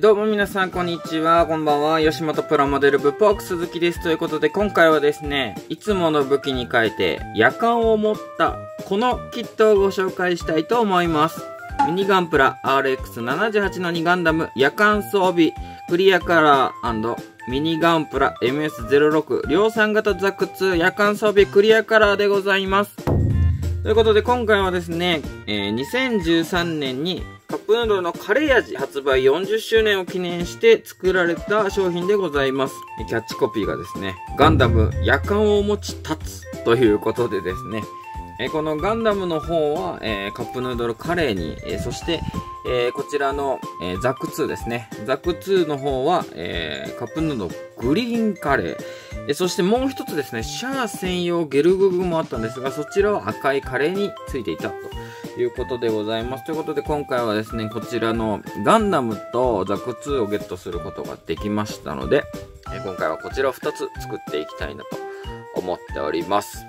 どうも皆さん、こんにちは。こんばんは。吉本プラモデル部ポーク鈴木です。ということで、今回はですね、いつもの武器に変えて、夜間を持った、このキットをご紹介したいと思います。ミニガンプラ RX78 の2ガンダム、夜間装備、クリアカラー&ミニガンプラ MS06、量産型ザク2、夜間装備、クリアカラーでございます。ということで、今回はですね、2013年に、カップヌードルのカレー味発売40周年を記念して作られた商品でございます。キャッチコピーがですね、ガンダム夜間を持ち立つということでですね、このガンダムの方はカップヌードルカレーに、そしてこちらのザク2ですね、ザク2の方はカップヌードルグリーンカレー、そしてもう一つですね、シャア専用ゲルググもあったんですが、そちらは赤いカレーについていたということでございます。ということで今回はですね、こちらのガンダムとザク2をゲットすることができましたので、今回はこちらを2つ作っていきたいなと思っております。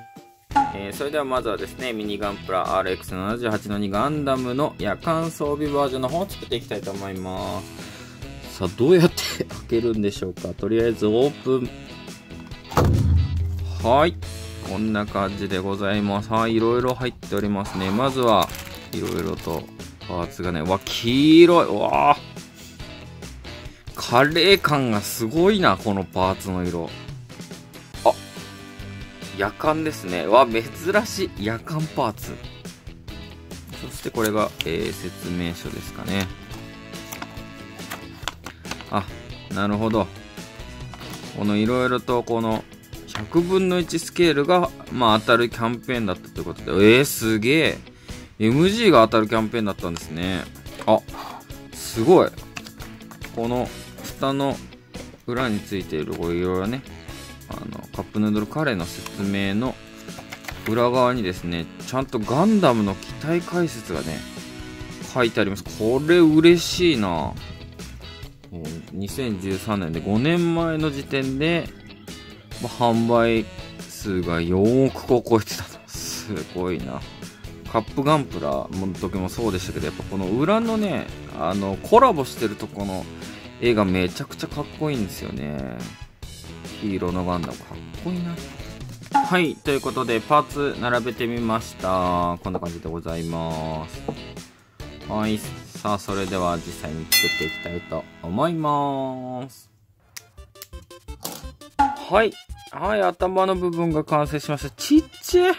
それではまずはですね、ミニガンプラ RX78 の2ガンダムの夜間装備バージョンの方を作っていきたいと思います。さあ、どうやって開けるんでしょうか。とりあえずオープン。はい。こんな感じでございます。はい、いろいろ入っておりますね。まずは、いろいろとパーツがね、うわ、黄色い。うわカレー感がすごいな、このパーツの色。あ、夜間ですね。うわ、珍しい。夜間パーツ。そしてこれが、説明書ですかね。あ、なるほど。このいろいろと、この、100分の1スケールが、当たるキャンペーンだったということで。すげえ。MG が当たるキャンペーンだったんですね。あ、すごい。この、蓋の裏についている、これいろいろね、カップヌードルカレーの説明の裏側にですね、ちゃんとガンダムの機体解説がね、書いてあります。これ嬉しいな。2013年で5年前の時点で、販売数が4億個超えてたと。すごいな。カップガンプラの時もそうでしたけど、やっぱこの裏のね、コラボしてるとこの絵がめちゃくちゃかっこいいんですよね。黄色のガンダムかっこいいな。はい、ということでパーツ並べてみました。こんな感じでございます。はい、さあそれでは実際に作っていきたいと思います。はい。はい、頭の部分が完成しました。ちっちゃい。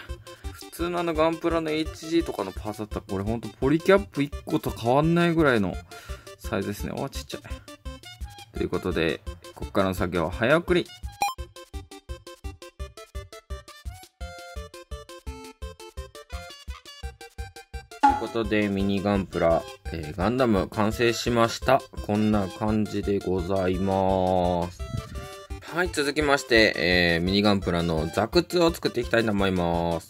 普通のガンプラの HG とかのパーツだったら、これほんとポリキャップ1個と変わんないぐらいのサイズですね。お、ちっちゃい。ということで、こっからの作業は早送り。ということで、ミニガンプラ、ガンダム完成しました。こんな感じでございます。はい、続きまして、ミニガンプラのザク2を作っていきたいと思います。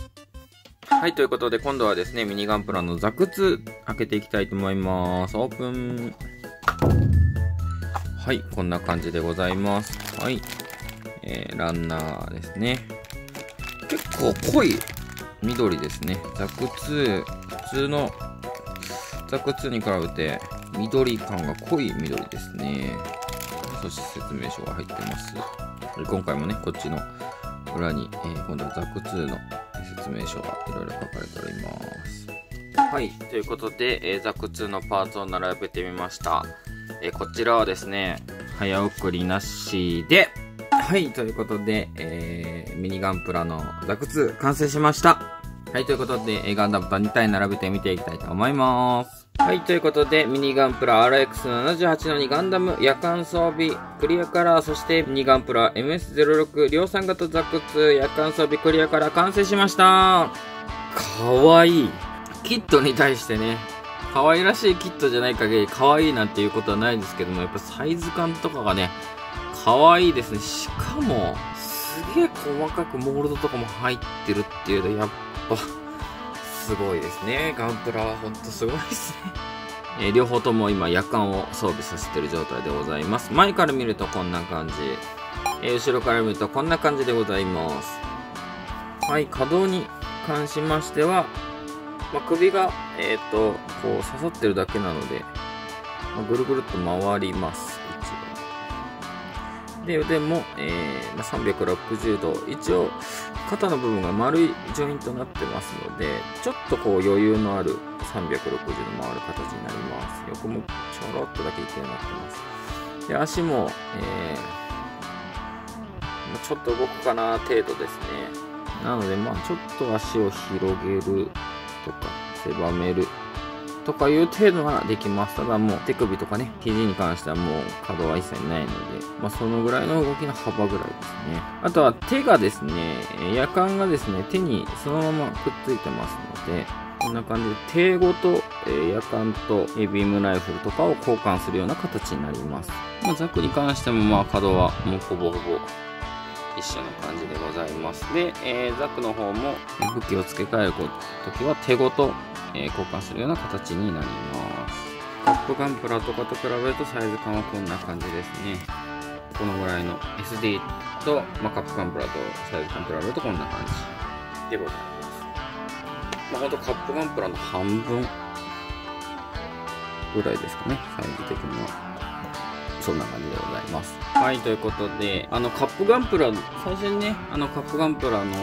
はい、ということで、今度はですね、ミニガンプラのザク2開けていきたいと思います。オープン。はい、こんな感じでございます。はい。ランナーですね。結構濃い緑ですね。ザク2、普通のザク2に比べて、緑感が濃い緑ですね。そして説明書が入ってます。今回もね、こっちの裏に、今度はザク2の説明書がいろいろ書かれております。はい、ということで、ザク2のパーツを並べてみました。こちらはですね、早送りなしで、はい、ということで、ミニガンプラのザク2完成しました。はい、ということで、ガンダムと2体並べて見ていきたいと思います。はい、ということで、ミニガンプラ RX78 の2ガンダム、夜間装備、クリアカラー、そしてミニガンプラ MS06、量産型ザク2、夜間装備、クリアカラー、完成しました。かわいい。キットに対してね、可愛らしいキットじゃない限り可愛いなんていうことはないんですけども、やっぱサイズ感とかがね、可愛いですね。しかも、すげえ細かくモールドとかも入ってるっていうのは、やっぱ、すごいですね。ガンプラはほんとすごいですね。両方とも今夜間を装備させてる状態でございます。前から見るとこんな感じ。後ろから見るとこんな感じでございます。はい、可動に関しましては、首が、こう刺さってるだけなので、ぐるぐるっと回ります。で、腕も、360度、一応肩の部分が丸いジョイントになってますので、ちょっとこう余裕のある360度回る形になります。横もちょろっとだけいけるようになってます。で、足も、ちょっと動くかな程度ですね。なので、ちょっと足を広げるとか、狭めるとかいう程度はできます。ただもう手首とかね、肘に関してはもう可動は一切ないので、そのぐらいの動きの幅ぐらいですね。あとは手がですね、やかんがですね、手にそのままくっついてますので、こんな感じで手ごとやかんとビームライフルとかを交換するような形になります。ザクに関しても可動はもうほぼほぼ一緒の感じでございます。で、ザクの方も武器を付け替えるときは手ごと交換するような形になります。トップガンプラとかと比べるとサイズ感はこんな感じですね。このぐらいの SD と、カップガンプラとサイズ感比べるとこんな感じでございます。ほんとカップガンプラの半分ぐらいですかね、サイズ的には。そんな感じでございます。はい、ということで、カップガンプラ最初にね、カップガンプラの、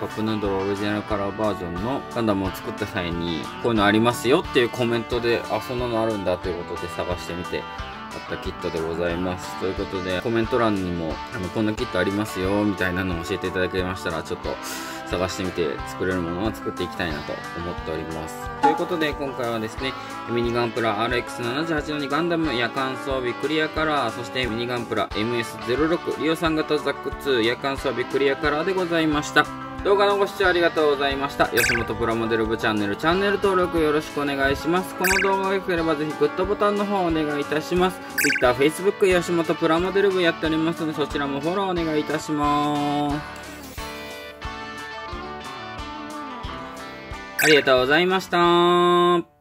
カップヌードルオリジナルカラーバージョンのガンダムを作った際にこういうのありますよっていうコメントで、あ、そんなのあるんだということで探してみてあったキットでございます。ということで、コメント欄にもこんなキットありますよみたいなのを教えていただけましたら、ちょっと探してみて作れるものは作っていきたいなと思っております。ということで、今回はですね、ミニガンプラ RX78-2 ガンダム夜間装備クリアカラー、そしてミニガンプラ MS06 リオ3型ザック2夜間装備クリアカラーでございました。動画のご視聴ありがとうございました。吉本プラモデル部チャンネル登録よろしくお願いします。この動画が良ければぜひグッドボタンの方お願いいたします。 Twitter、Facebook 吉本プラモデル部やっておりますので、そちらもフォローお願いいたします。ありがとうございました。